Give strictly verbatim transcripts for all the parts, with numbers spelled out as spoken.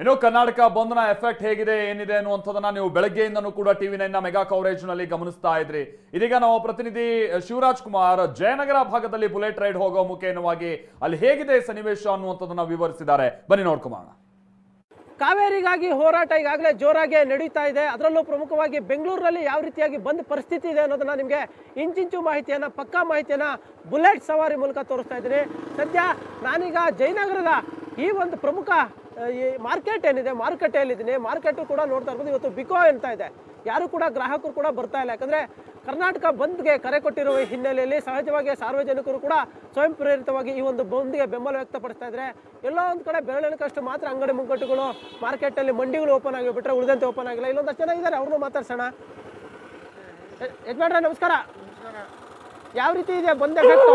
ಇನ್ನು ಕರ್ನಾಟಕ ಬಂಧನ ಎಫೆಕ್ಟ್ ಹೇಗಿದೆ ಏನಿದೆ ಅನ್ನುವಂತದನ್ನ ನೀವು ಬೆಳಗ್ಗೆಯಿಂದನೂ ಕೂಡ ಟಿವಿ ನೈನ್ ನ ಮೆಗಾ ಕವರೇಜ್ ನಲ್ಲಿ ಗಮನಿಸ್ತಾ ಇದ್ರಿ. ಇದೀಗ ನಾವು ಪ್ರತಿನಿಧಿ ಶಿವರಾಜ್ ಕುಮಾರ್ ಜಯನಗರ ಭಾಗದಲ್ಲಿ ಬುಲೆಟ್ ರೈಡ್ ಹೋಗೋ ಮುಖೇನವಾಗಿ ಅಲ್ಲಿ ಹೇಗಿದೆ ಸನ್ನಿವೇಶ ಅನ್ನುವಂಥದ್ದನ್ನ ವಿವರಿಸಿದ್ದಾರೆ. ಬನ್ನಿ ನೋಡ್ಕೊಮೋಣ. ಕಾವೇರಿಗಾಗಿ ಹೋರಾಟ ಈಗಾಗಲೇ ಜೋರಾಗಿ ನಡೀತಾ ಇದೆ. ಅದರಲ್ಲೂ ಪ್ರಮುಖವಾಗಿ ಬೆಂಗಳೂರಿನಲ್ಲಿ ಯಾವ ರೀತಿಯಾಗಿ ಬಂದ್ ಪರಿಸ್ಥಿತಿ ಇದೆ ಅನ್ನೋದನ್ನ ನಿಮಗೆ ಇಂಚಿಂಚು ಮಾಹಿತಿಯನ್ನು ಪಕ್ಕಾ ಮಾಹಿತಿಯನ್ನು ಬುಲೆಟ್ ಸವಾರಿ ಮೂಲಕ ತೋರಿಸ್ತಾ ಇದ್ದೀನಿ. ಸದ್ಯ ನಾನೀಗ ಜಯನಗರದ ಈ ಒಂದು ಪ್ರಮುಖ ಈ ಮಾರ್ಕೆಟ್ ಏನಿದೆ ಮಾರುಕಟ್ಟೆಯಲ್ಲಿದ್ದೀನಿ. ಮಾರ್ಕೆಟು ಕೂಡ ನೋಡ್ತಾ ಇರ್ಬೋದು, ಇವತ್ತು ಬಿಕೋ ಅಂತ ಇದೆ, ಯಾರು ಕೂಡ ಗ್ರಾಹಕರು ಕೂಡ ಬರ್ತಾ ಇಲ್ಲ. ಯಾಕಂದರೆ ಕರ್ನಾಟಕ ಬಂದ್ಗೆ ಕರೆ ಕೊಟ್ಟಿರುವ ಹಿನ್ನೆಲೆಯಲ್ಲಿ ಸಹಜವಾಗಿ ಸಾರ್ವಜನಿಕರು ಕೂಡ ಸ್ವಯಂ ಪ್ರೇರಿತವಾಗಿ ಈ ಒಂದು ಬಂದ್ಗೆ ಬೆಂಬಲ ವ್ಯಕ್ತಪಡಿಸ್ತಾ ಇದ್ದಾರೆ. ಎಲ್ಲೋ ಒಂದು ಕಡೆ ಬೆರಳಿನಕಷ್ಟು ಮಾತ್ರ ಅಂಗಡಿ ಮುಂಗಟ್ಟುಗಳು ಮಾರ್ಕೆಟಲ್ಲಿ ಮಂಡಿಗಳು ಓಪನ್ ಆಗಿ ಬಿಟ್ಟರೆ ಉಳಿದಂತೆ ಓಪನ್ ಆಗಿಲ್ಲ. ಇಲ್ಲೊಂದಷ್ಟು ಜನ ಇದ್ದಾರೆ, ಅವ್ರನ್ನೂ ಮಾತಾಡ್ಸೋಣ. ಯಜಮಾನ್ರೆ ನಮಸ್ಕಾರ. ಯಾವ ರೀತಿ ಇದೆ ಬಂದ್ ಎಫೆಕ್ಟು?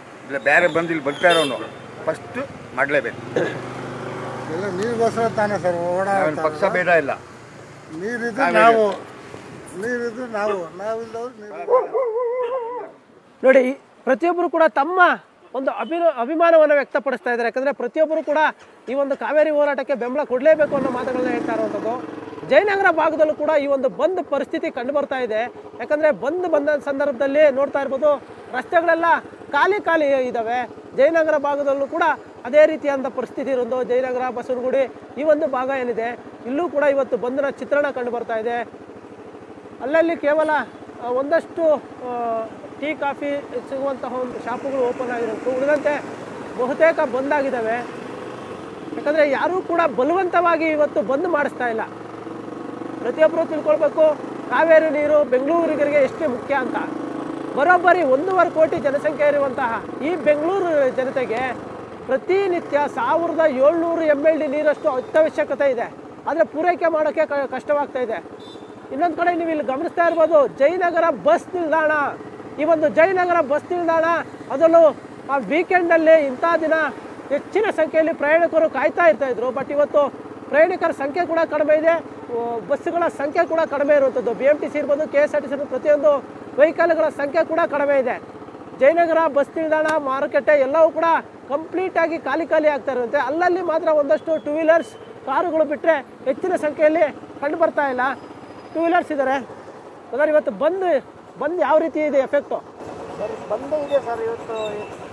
ಇಲ್ಲ ಬೇರೆ ಬಂದು ಇಲ್ಲಿ ಬರ್ತಾ ಇರೋನು ಫಸ್ಟ್ ಮಾಡಲೇಬೇಕು. ಎಲ್ಲ ನೀರಿಗೋಸ್ಕರ ತಾನೇ ಸರ್ ಓಡಾಡ, ಪಕ್ಷ ಬೇಡ ಇಲ್ಲ. ನೀರಿದ್ರೆ ನಾವು ನೀರಿದ್ರೆ ನಾವು ನಾವಿಲ್ಲವ್ರು ನೀರು. ನೋಡಿ, ಪ್ರತಿಯೊಬ್ಬರು ಕೂಡ ತಮ್ಮ ಒಂದು ಅಭಿ ಅಭಿಮಾನವನ್ನು ವ್ಯಕ್ತಪಡಿಸ್ತಾ ಇದ್ದಾರೆ. ಯಾಕಂದರೆ ಪ್ರತಿಯೊಬ್ಬರು ಕೂಡ ಈ ಒಂದು ಕಾವೇರಿ ಹೋರಾಟಕ್ಕೆ ಬೆಂಬಲ ಕೊಡಲೇಬೇಕು ಅನ್ನೋ ಮಾತುಗಳನ್ನ ಹೇಳ್ತಾ ಇರುವಂಥದ್ದು. ಜಯನಗರ ಭಾಗದಲ್ಲೂ ಕೂಡ ಈ ಒಂದು ಬಂದ್ ಪರಿಸ್ಥಿತಿ ಕಂಡು ಬರ್ತಾ ಇದೆ. ಯಾಕಂದರೆ ಬಂದ್ ಬಂದ ಸಂದರ್ಭದಲ್ಲಿ ನೋಡ್ತಾ ಇರ್ಬೋದು, ರಸ್ತೆಗಳೆಲ್ಲ ಖಾಲಿ ಖಾಲಿ ಇದ್ದಾವೆ. ಜಯನಗರ ಭಾಗದಲ್ಲೂ ಕೂಡ ಅದೇ ರೀತಿಯಾದ ಪರಿಸ್ಥಿತಿ ಇರೋದು. ಜಯನಗರ ಬಸವನಗುಡಿ ಈ ಒಂದು ಭಾಗ ಏನಿದೆ ಇಲ್ಲೂ ಕೂಡ ಇವತ್ತು ಬಂದನ ಚಿತ್ರಣ ಕಂಡು ಬರ್ತಾ ಇದೆ. ಅಲ್ಲಲ್ಲಿ ಕೇವಲ ಒಂದಷ್ಟು ಟೀ ಕಾಫಿ ಸಿಗುವಂತಹ ಒಂದು ಶಾಪುಗಳು ಓಪನ್ ಆಗಿರೋದು, ಉಳಿದಂತೆ ಬಹುತೇಕ ಬಂದಾಗಿದ್ದಾವೆ. ಯಾಕಂದರೆ ಯಾರೂ ಕೂಡ ಬಲವಂತವಾಗಿ ಇವತ್ತು ಬಂದ್ ಮಾಡಿಸ್ತಾ ಇಲ್ಲ. ಪ್ರತಿಯೊಬ್ಬರು ತಿಳ್ಕೊಳ್ಬೇಕು ಕಾವೇರಿ ನೀರು ಬೆಂಗಳೂರಿಗರಿಗೆ ಎಷ್ಟು ಮುಖ್ಯ ಅಂತ. ಬರೋಬ್ಬರಿ ಒಂದೂವರೆ ಕೋಟಿ ಜನಸಂಖ್ಯೆ ಇರುವಂತಹ ಈ ಬೆಂಗಳೂರು ಜನತೆಗೆ ಪ್ರತಿನಿತ್ಯ ಸಾವಿರದ ಏಳ್ನೂರು ಎಮ್ ಎಲ್ ಡಿ ನೀರಷ್ಟು ಅತ್ಯವಶ್ಯಕತೆ ಇದೆ. ಆದರೆ ಪೂರೈಕೆ ಮಾಡೋಕ್ಕೆ ಕಷ್ಟವಾಗ್ತಾ ಇದೆ. ಇನ್ನೊಂದು ಕಡೆ ನೀವು ಇಲ್ಲಿ ಗಮನಿಸ್ತಾ ಇರ್ಬೋದು, ಜಯನಗರ ಬಸ್ ನಿಲ್ದಾಣ, ಈ ಒಂದು ಜಯನಗರ ಬಸ್ ನಿಲ್ದಾಣ ಅದರಲ್ಲೂ ಆ ವೀಕೆಂಡಲ್ಲಿ ಇಂಥ ದಿನ ಹೆಚ್ಚಿನ ಸಂಖ್ಯೆಯಲ್ಲಿ ಪ್ರಯಾಣಿಕರು ಕಾಯ್ತಾ ಇರ್ತಾಯಿದ್ರು. ಬಟ್ ಇವತ್ತು ಪ್ರಯಾಣಿಕರ ಸಂಖ್ಯೆ ಕೂಡ ಕಡಿಮೆ ಇದೆ, ಬಸ್ಸುಗಳ ಸಂಖ್ಯೆ ಕೂಡ ಕಡಿಮೆ ಇರುವಂಥದ್ದು. ಬಿ ಎಮ್ ಟಿ ಸಿ ಇರ್ಬೋದು, K S R T C ಇರ್ಬೋದು, ಪ್ರತಿಯೊಂದು ವೆಹಿಕಲ್ಗಳ ಸಂಖ್ಯೆ ಕೂಡ ಕಡಿಮೆ ಇದೆ. ಜಯನಗರ ಬಸ್ ನಿಲ್ದಾಣ ಮಾರುಕಟ್ಟೆ ಎಲ್ಲವೂ ಕೂಡ ಕಂಪ್ಲೀಟಾಗಿ ಖಾಲಿ ಖಾಲಿ ಆಗ್ತಾ ಇರುತ್ತೆ. ಅಲ್ಲಲ್ಲಿ ಮಾತ್ರ ಒಂದಷ್ಟು ಟೂ ವೀಲರ್ಸ್ ಕಾರುಗಳು ಬಿಟ್ಟರೆ ಹೆಚ್ಚಿನ ಸಂಖ್ಯೆಯಲ್ಲಿ ಕಂಡು ಬರ್ತಾ ಇಲ್ಲ. ಟೂ ವೀಲರ್ಸ್ ಇದ್ದಾರೆ. ಅಂದರೆ ಇವತ್ತು ಬಂದ್ ಬಂದ್ ಯಾವ ರೀತಿ ಇದೆ ಎಫೆಕ್ಟು? ಸರ್ ಬಂದೇ ಇದೆ ಸರ್, ಇವತ್ತು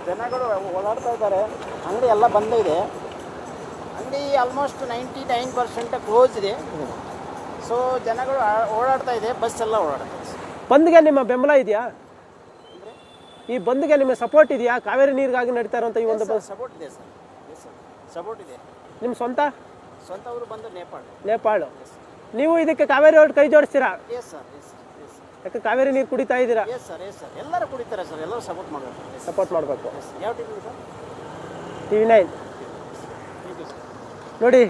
ಜನಗಳು ಓಡಾಡ್ತಾ ಇದ್ದಾರೆ, ಅಂಗಡಿ ಎಲ್ಲ ಬಂದೇ ಇದೆ, ಅಂಗಡಿ almost ninety nine percent close ಇದೆ. ಸೊ ಜನಗಳು ಓಡಾಡ್ತಾ ಇದೆ, ಬಸ್ ಎಲ್ಲ ಓಡಾಡ್ತಾ ಇದೆ. ಬಂದ್ಗೆ ನಿಮ್ಮ ಬೆಂಬಲ ಇದೆಯಾ? ಈ ಬಂದ್ಗೆ ನಿಮ್ಮ ಸಪೋರ್ಟ್ ಇದೆಯಾ? ಕಾವೇರಿ ನೀರಿಗಾಗಿ ನಡೀತಾ ಇರುವಂಥ ಈ ಒಂದು ಸಪೋರ್ಟ್ ಇದೆ ಸರ್, ಸಪೋರ್ಟ್ ಇದೆ. ನಿಮ್ಮ ಸ್ವಂತ ಸ್ವಂತ ಊರು ಬಂದು ನೇಪಾಳ. ನೇಪಾಳು. ನೀವು ಇದಕ್ಕೆ ಕಾವೇರಿ ಅವ್ರ ಕೈ ಜೋಡಿಸ್ತೀರಾ? Yes sir, yes sir. ಯಾಕೆ ಕಾವೇರಿ ನೀರು ಕುಡಿತಾ ಇದ್ದೀರಾ? Yes sir, yes sir. ಎಲ್ಲರೂ ಕುಡಿತಾರೆ ಸರ್, ಎಲ್ಲರೂ ಸಪೋರ್ಟ್ ಮಾಡಬೇಕು, ಸಪೋರ್ಟ್ ಮಾಡಬೇಕು. ಯಾವ ಟಿವಿ ಸರ್? TV nine. ನೋಡಿ,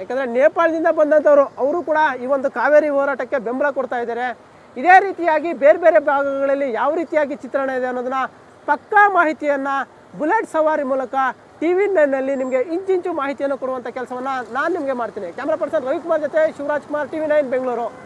ಯಾಕಂದರೆ ನೇಪಾಳದಿಂದ ಬಂದಂಥವ್ರು ಅವರು ಕೂಡ ಈ ಒಂದು ಕಾವೇರಿ ಹೋರಾಟಕ್ಕೆ ಬೆಂಬಲ ಕೊಡ್ತಾ ಇದ್ದಾರೆ. ಇದೇ ರೀತಿಯಾಗಿ ಬೇರೆ ಬೇರೆ ಭಾಗಗಳಲ್ಲಿ ಯಾವ ರೀತಿಯಾಗಿ ಚಿತ್ರಣ ಇದೆ ಅನ್ನೋದನ್ನ ಪಕ್ಕಾ ಮಾಹಿತಿಯನ್ನು ಬುಲೆಟ್ ಸವಾರಿ ಮೂಲಕ ಟಿವಿ ನೈನ್ನಲ್ಲಿ ನಿಮಗೆ ಇಂಚಿಂಚು ಮಾಹಿತಿಯನ್ನು ಕೊಡುವಂಥ ಕೆಲಸವನ್ನು ನಾನು ನಿಮಗೆ ಮಾಡ್ತೀನಿ. ಕ್ಯಾಮ್ರಾ ಪರ್ಸನ್ ರವಿಕುಮಾರ್ ಜೊತೆ ಶಿವರಾಜ್ ಕುಮಾರ್, ಟಿವಿ ನೈನ್ ಬೆಂಗಳೂರು.